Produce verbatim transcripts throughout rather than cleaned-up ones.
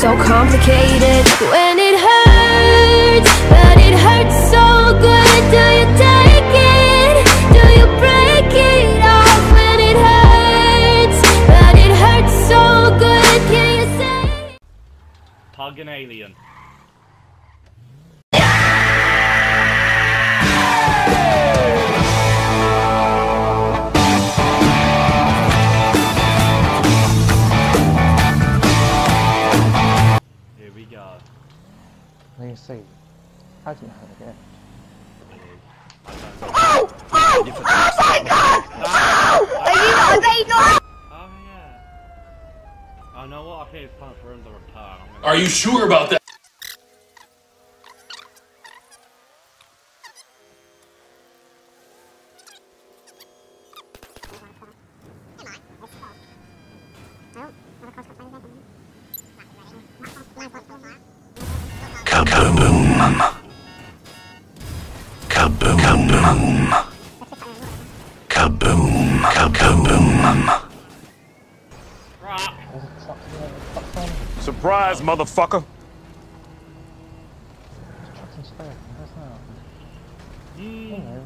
so complicated. When it hurts, but it hurts so good, do you take it? Do you break it off? When it hurts, but it hurts so good, can you say? Pug and alien. Let me see. I didn't hurt again. Oh! Oh! Oh my god! Oh! Are you not illegal? Oh yeah. I know what I think is time for under repair. Are you sure about that? Kaboom! Kaboom! Kaboom! Kaboom! Kaboom! Surprise, motherfucker! Mm.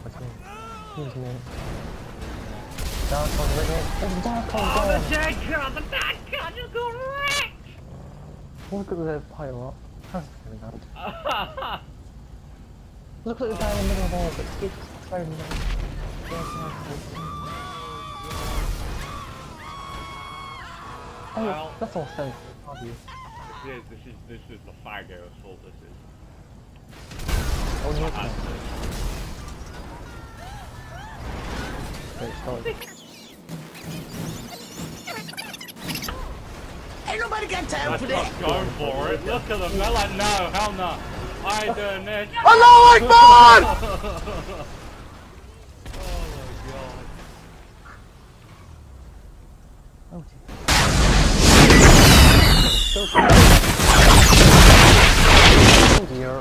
Excuse me. Down from the red. Down from the dead car, the bad car just got wrecked! Look at the pilot. That's really bad. Look at the guy in the middle of all, but keep throwing them. Oh, that's all safe. This is, this is, this is the Faggio assault, this is. Oh, no. Absolutely. Ain't nobody got time for this. Let's go for it. Look at them. They're like, no, hell no. I ain't doing this. Allah Akbar! Oh my god. Oh dear. Oh dear.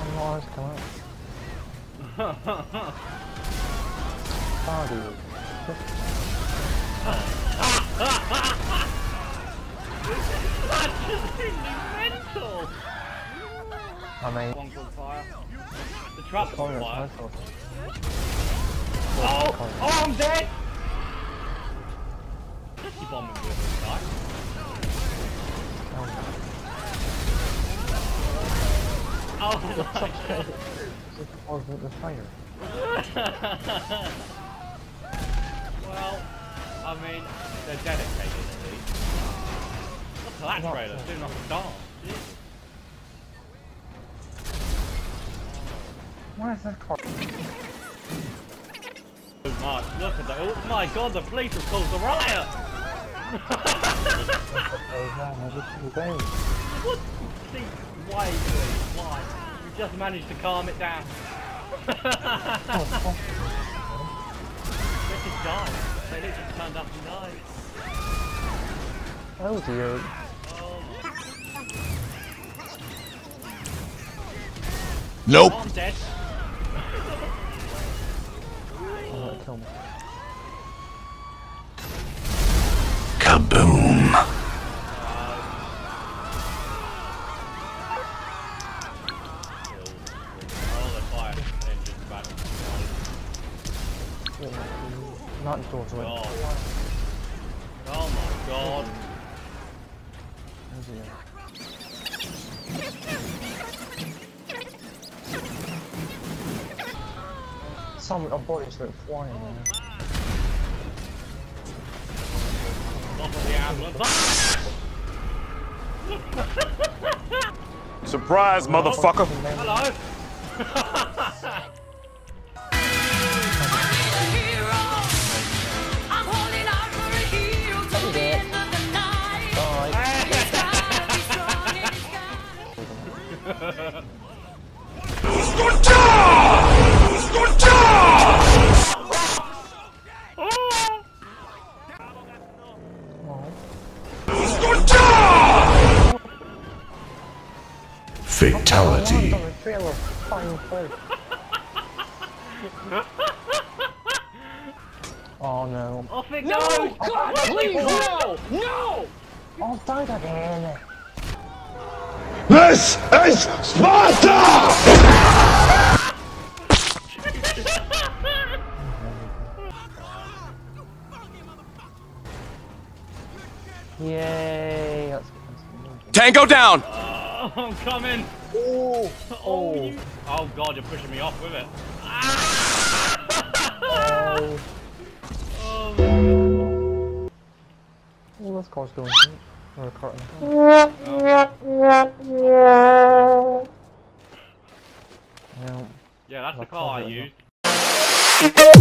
Come on. Sorry. That's just mental. I mean, the trap's on fire. Oh, oh, I'm dead. Just keep bombing with guy. Oh. Oh my god! It wasn't the fire. Well, I mean, they're dedicated at least. Look at that not trailer, doing like a dance. Jesus. Why is that car? So much, look at that. Oh my god, the police have caused a riot! What? See, why, why? You just managed to calm it down. This is dying. They literally turned up and died. Oh dear. Oh. Nope. Oh, I'm dead. Oh, that killed me. Kaboom. Not in doors, right? Oh my god. Some of the bodies went flying. Surprise, motherfucker! Hello! Scorcha! Scorcha! Oh! Fatality. Oh no. Oh, no! No! God, please, no! No! I'll die again. This is Sparta! Yay! Let's get Tango down! Oh, I'm coming! Oh! Oh, you... oh God, you're pushing me off with it. Oh. Oh, man. Oh, that's close going. We're recording. Oh. No. Yeah, that's the car I used.